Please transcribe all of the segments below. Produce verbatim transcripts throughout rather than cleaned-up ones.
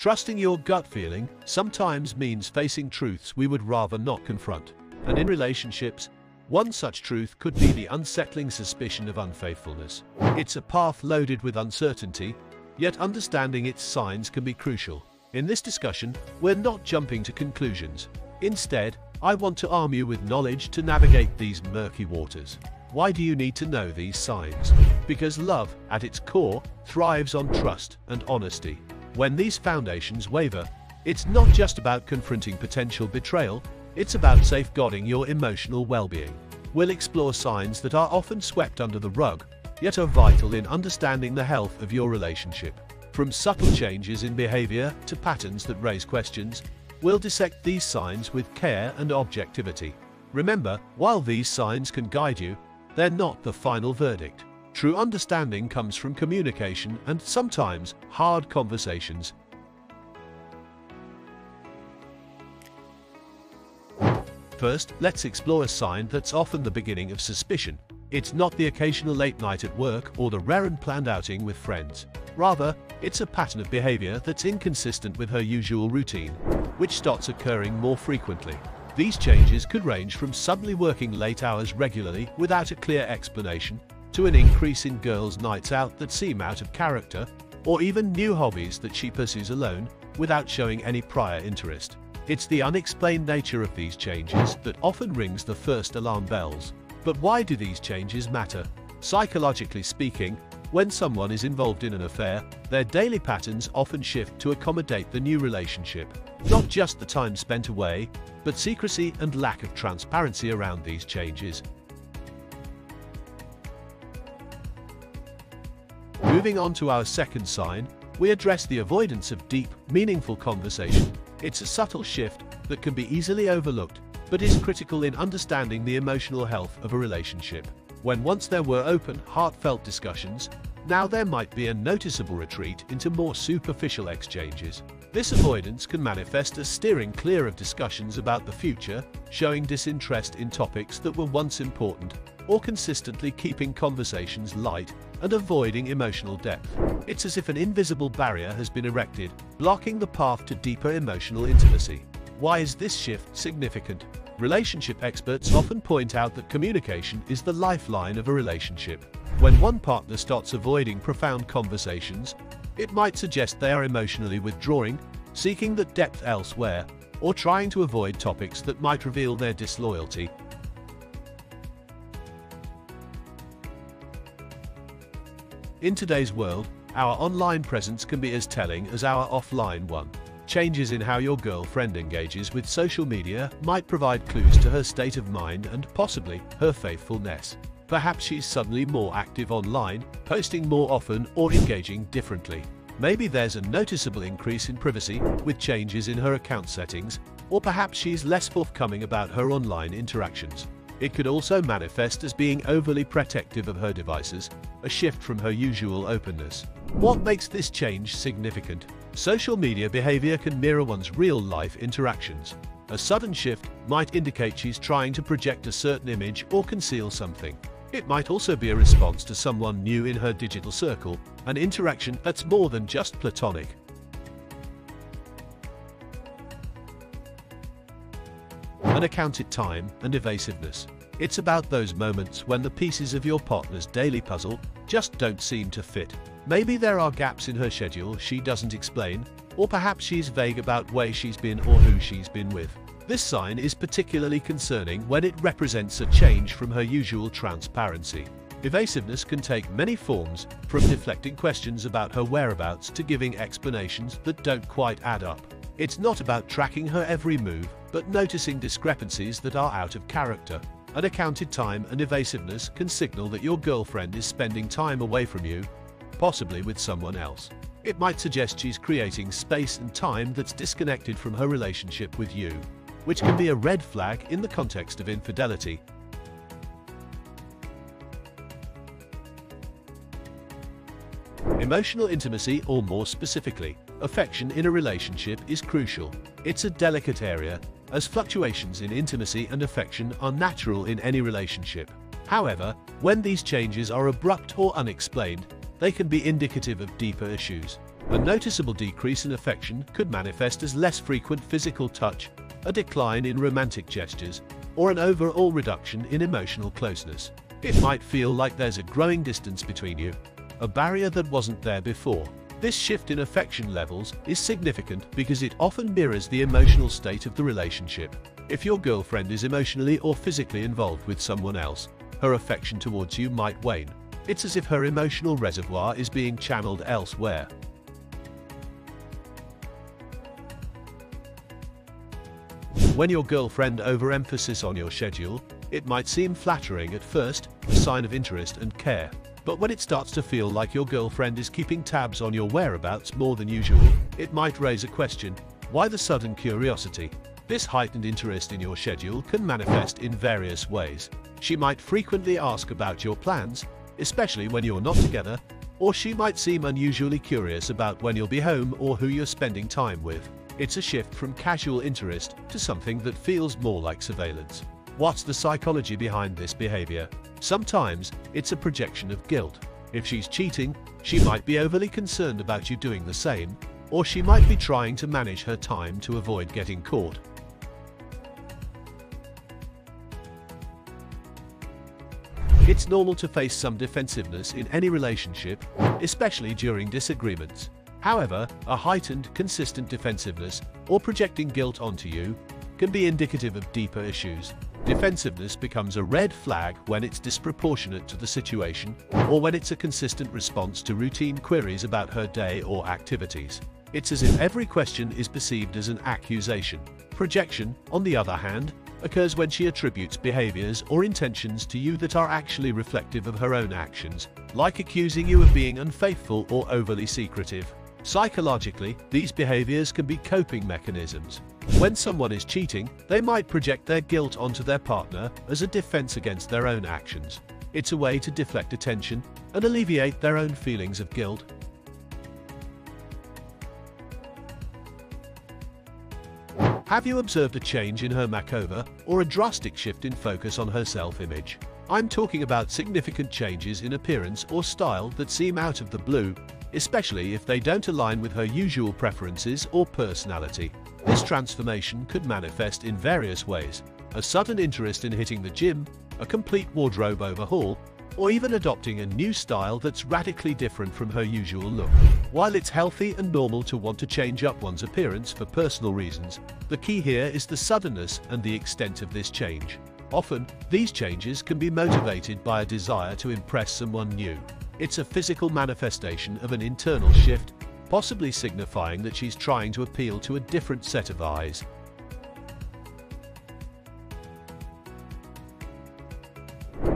Trusting your gut feeling sometimes means facing truths we would rather not confront. And in relationships, one such truth could be the unsettling suspicion of unfaithfulness. It's a path loaded with uncertainty, yet understanding its signs can be crucial. In this discussion, we're not jumping to conclusions. Instead, I want to arm you with knowledge to navigate these murky waters. Why do you need to know these signs? Because love, at its core, thrives on trust and honesty. When these foundations waver, it's not just about confronting potential betrayal, it's about safeguarding your emotional well-being. We'll explore signs that are often swept under the rug, yet are vital in understanding the health of your relationship. From subtle changes in behavior to patterns that raise questions, we'll dissect these signs with care and objectivity. Remember, while these signs can guide you, they're not the final verdict. True understanding comes from communication and sometimes hard conversations. First, let's explore a sign that's often the beginning of suspicion. It's not the occasional late night at work or the rare and planned outing with friends. Rather, it's a pattern of behavior that's inconsistent with her usual routine, which starts occurring more frequently. These changes could range from suddenly working late hours regularly without a clear explanation, to an increase in girls' nights out that seem out of character, or even new hobbies that she pursues alone, without showing any prior interest. It's the unexplained nature of these changes that often rings the first alarm bells. But why do these changes matter? Psychologically speaking, when someone is involved in an affair, their daily patterns often shift to accommodate the new relationship. Not just the time spent away, but secrecy and lack of transparency around these changes. Moving on to our second sign, we address the avoidance of deep, meaningful conversation. It's a subtle shift that can be easily overlooked, but is critical in understanding the emotional health of a relationship. When once there were open, heartfelt discussions, now there might be a noticeable retreat into more superficial exchanges. This avoidance can manifest as steering clear of discussions about the future, showing disinterest in topics that were once important, or consistently keeping conversations light and avoiding emotional depth. It's as if an invisible barrier has been erected, blocking the path to deeper emotional intimacy. Why is this shift significant? Relationship experts often point out that communication is the lifeline of a relationship. When one partner starts avoiding profound conversations, it might suggest they are emotionally withdrawing, seeking the depth elsewhere, or trying to avoid topics that might reveal their disloyalty. In today's world, our online presence can be as telling as our offline one. Changes in how your girlfriend engages with social media might provide clues to her state of mind and possibly her faithfulness. Perhaps she's suddenly more active online, posting more often or engaging differently. Maybe there's a noticeable increase in privacy with changes in her account settings, or perhaps she's less forthcoming about her online interactions. It could also manifest as being overly protective of her devices, a shift from her usual openness. What makes this change significant? Social media behavior can mirror one's real-life interactions. A sudden shift might indicate she's trying to project a certain image or conceal something. It might also be a response to someone new in her digital circle, an interaction that's more than just platonic. Unaccounted time and evasiveness. It's about those moments when the pieces of your partner's daily puzzle just don't seem to fit. Maybe there are gaps in her schedule she doesn't explain, or perhaps she's vague about where she's been or who she's been with. This sign is particularly concerning when it represents a change from her usual transparency. Evasiveness can take many forms, from deflecting questions about her whereabouts to giving explanations that don't quite add up. It's not about tracking her every move, but noticing discrepancies that are out of character. Unaccounted time and evasiveness can signal that your girlfriend is spending time away from you, possibly with someone else. It might suggest she's creating space and time that's disconnected from her relationship with you, which can be a red flag in the context of infidelity. Emotional intimacy, or more specifically, affection in a relationship, is crucial. It's a delicate area, as fluctuations in intimacy and affection are natural in any relationship. However, when these changes are abrupt or unexplained, they can be indicative of deeper issues. The noticeable decrease in affection could manifest as less frequent physical touch, a decline in romantic gestures, or an overall reduction in emotional closeness. It might feel like there's a growing distance between you, a barrier that wasn't there before. This shift in affection levels is significant because it often mirrors the emotional state of the relationship. If your girlfriend is emotionally or physically involved with someone else, her affection towards you might wane. It's as if her emotional reservoir is being channeled elsewhere. When your girlfriend overemphases on your schedule, it might seem flattering at first, a sign of interest and care. But when it starts to feel like your girlfriend is keeping tabs on your whereabouts more than usual, it might raise a question. Why the sudden curiosity? This heightened interest in your schedule can manifest in various ways. She might frequently ask about your plans, especially when you're not together, or she might seem unusually curious about when you'll be home or who you're spending time with. It's a shift from casual interest to something that feels more like surveillance. What's the psychology behind this behavior? Sometimes, it's a projection of guilt. If she's cheating, she might be overly concerned about you doing the same, or she might be trying to manage her time to avoid getting caught. It's normal to face some defensiveness in any relationship, especially during disagreements. However, a heightened, consistent defensiveness, or projecting guilt onto you, can be indicative of deeper issues. Defensiveness becomes a red flag when it's disproportionate to the situation, or when it's a consistent response to routine queries about her day or activities. It's as if every question is perceived as an accusation. Projection, on the other hand, occurs when she attributes behaviors or intentions to you that are actually reflective of her own actions, like accusing you of being unfaithful or overly secretive. Psychologically, these behaviors can be coping mechanisms. When someone is cheating, they might project their guilt onto their partner as a defense against their own actions. It's a way to deflect attention and alleviate their own feelings of guilt. Have you observed a change in her makeover or a drastic shift in focus on her self-image? I'm talking about significant changes in appearance or style that seem out of the blue, especially if they don't align with her usual preferences or personality. This transformation could manifest in various ways: a sudden interest in hitting the gym, a complete wardrobe overhaul, or even adopting a new style that's radically different from her usual look. While it's healthy and normal to want to change up one's appearance for personal reasons, the key here is the suddenness and the extent of this change. Often, these changes can be motivated by a desire to impress someone new. It's a physical manifestation of an internal shift, possibly signifying that she's trying to appeal to a different set of eyes.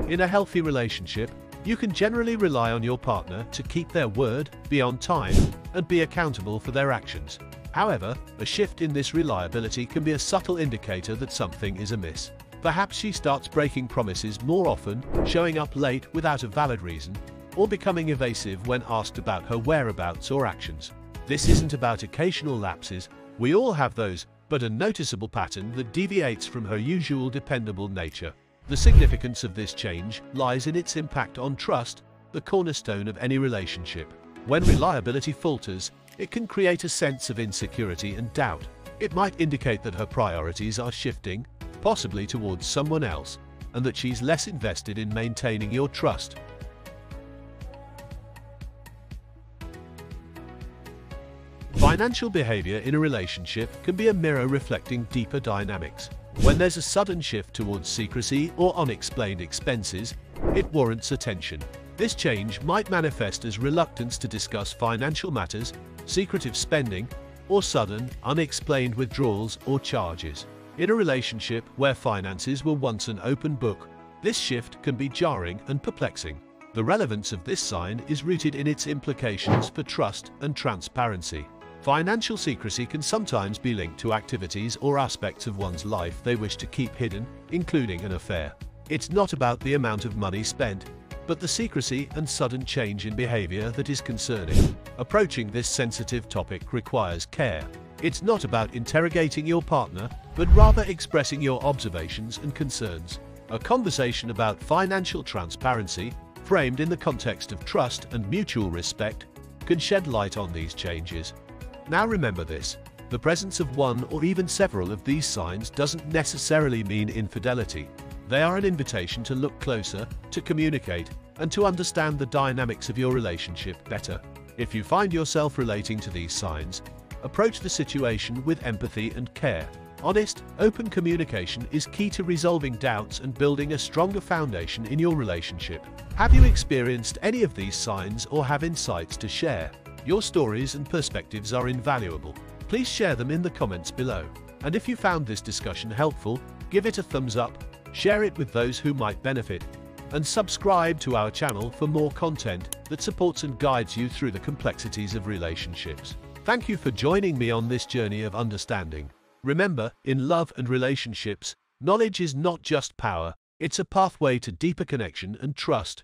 In a healthy relationship, you can generally rely on your partner to keep their word, be on time, and be accountable for their actions. However, a shift in this reliability can be a subtle indicator that something is amiss. Perhaps she starts breaking promises more often, showing up late without a valid reason, or becoming evasive when asked about her whereabouts or actions. This isn't about occasional lapses, we all have those, but a noticeable pattern that deviates from her usual dependable nature. The significance of this change lies in its impact on trust, the cornerstone of any relationship. When reliability falters, it can create a sense of insecurity and doubt. It might indicate that her priorities are shifting, possibly towards someone else, and that she's less invested in maintaining your trust. Financial behavior in a relationship can be a mirror reflecting deeper dynamics. When there's a sudden shift towards secrecy or unexplained expenses, it warrants attention. This change might manifest as reluctance to discuss financial matters, secretive spending, or sudden, unexplained withdrawals or charges. In a relationship where finances were once an open book, this shift can be jarring and perplexing. The relevance of this sign is rooted in its implications for trust and transparency. Financial secrecy can sometimes be linked to activities or aspects of one's life they wish to keep hidden, including an affair. It's not about the amount of money spent, but the secrecy and sudden change in behavior that is concerning. Approaching this sensitive topic requires care. It's not about interrogating your partner, but rather expressing your observations and concerns. A conversation about financial transparency, framed in the context of trust and mutual respect, can shed light on these changes. Now remember this, the presence of one or even several of these signs doesn't necessarily mean infidelity. They are an invitation to look closer, to communicate, and to understand the dynamics of your relationship better. If you find yourself relating to these signs, approach the situation with empathy and care. Honest, open communication is key to resolving doubts and building a stronger foundation in your relationship. Have you experienced any of these signs or have insights to share? Your stories and perspectives are invaluable. Please share them in the comments below. And if you found this discussion helpful, give it a thumbs up, share it with those who might benefit, and subscribe to our channel for more content that supports and guides you through the complexities of relationships. Thank you for joining me on this journey of understanding. Remember, in love and relationships, knowledge is not just power, it's a pathway to deeper connection and trust.